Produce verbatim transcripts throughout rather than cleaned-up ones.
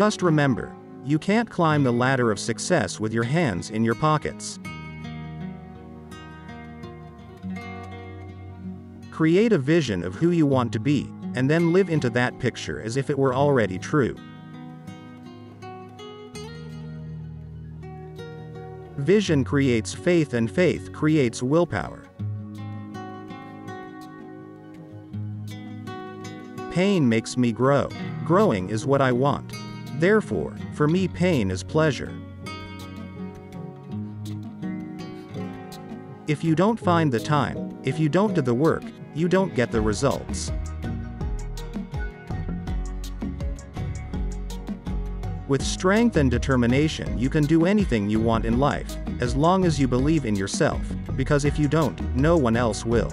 Just remember, you can't climb the ladder of success with your hands in your pockets. Create a vision of who you want to be, and then live into that picture as if it were already true. Vision creates faith, and faith creates willpower. Pain makes me grow. Growing is what I want. Therefore, for me, pain is pleasure. If you don't find the time, if you don't do the work, you don't get the results. With strength and determination, you can do anything you want in life, as long as you believe in yourself, because if you don't, no one else will.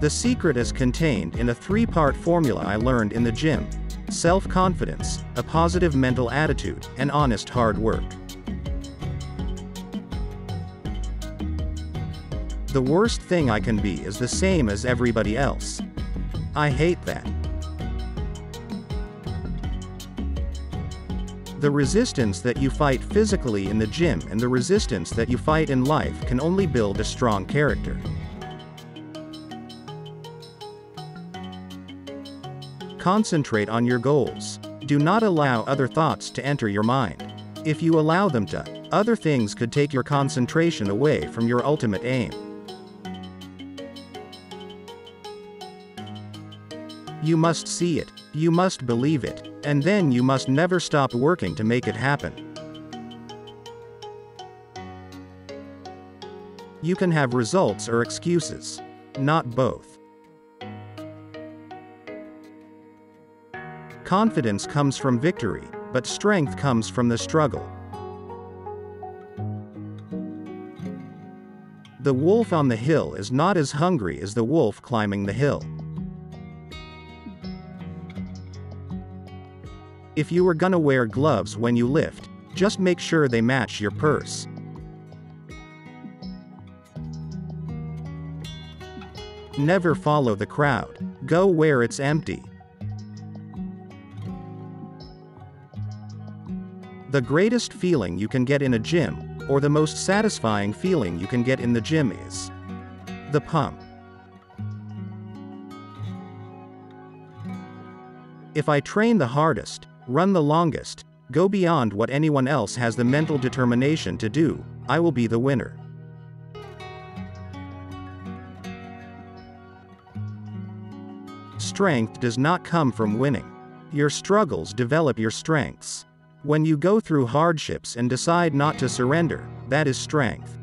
The secret is contained in a three-part formula I learned in the gym: self-confidence, a positive mental attitude, and honest hard work. The worst thing I can be is the same as everybody else. I hate that. The resistance that you fight physically in the gym and the resistance that you fight in life can only build a strong character. Concentrate on your goals. Do not allow other thoughts to enter your mind. If you allow them to, other things could take your concentration away from your ultimate aim. You must see it, you must believe it, and then you must never stop working to make it happen. You can have results or excuses, not both. Confidence comes from victory, but strength comes from the struggle. The wolf on the hill is not as hungry as the wolf climbing the hill. If you are gonna wear gloves when you lift, just make sure they match your purse. Never follow the crowd. Go where it's empty. The greatest feeling you can get in a gym, or the most satisfying feeling you can get in the gym, is the pump. If I train the hardest, run the longest, go beyond what anyone else has the mental determination to do, I will be the winner. Strength does not come from winning. Your struggles develop your strengths. When you go through hardships and decide not to surrender, that is strength.